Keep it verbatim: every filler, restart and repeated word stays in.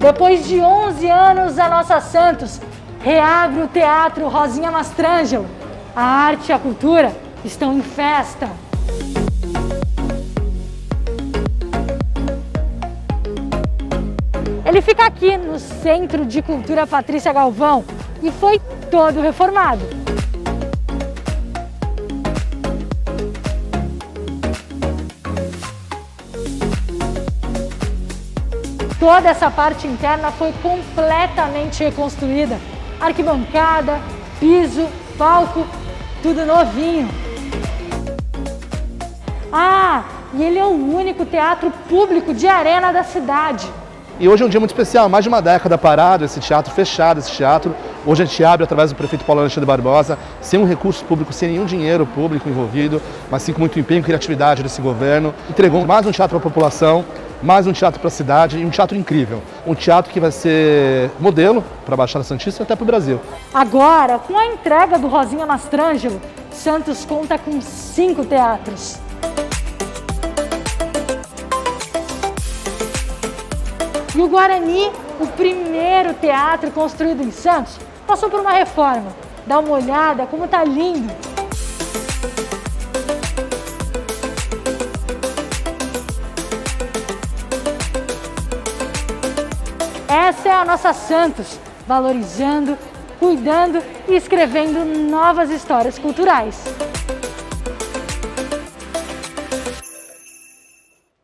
Depois de onze anos, a Nossa Santos reabre o Teatro Rosinha Mastrângelo. A arte e a cultura estão em festa. Ele fica aqui no Centro de Cultura Patrícia Galvão e foi todo reformado. Toda essa parte interna foi completamente reconstruída. Arquibancada, piso, palco, tudo novinho. Ah, e ele é o único teatro público de arena da cidade. E hoje é um dia muito especial, mais de uma década parado, esse teatro fechado, esse teatro. Hoje a gente abre através do prefeito Paulo Alexandre de Barbosa, sem um recurso público, sem nenhum dinheiro público envolvido, mas sim com muito empenho e criatividade desse governo. Entregou mais um teatro para a população, mais um teatro para a cidade e um teatro incrível. Um teatro que vai ser modelo para a Baixada Santista e até para o Brasil. Agora, com a entrega do Rosinha Mastrângelo, Santos conta com cinco teatros. E o Guarani, o primeiro teatro construído em Santos, passou por uma reforma. Dá uma olhada como tá lindo! Essa é a Nossa Santos, valorizando, cuidando e escrevendo novas histórias culturais.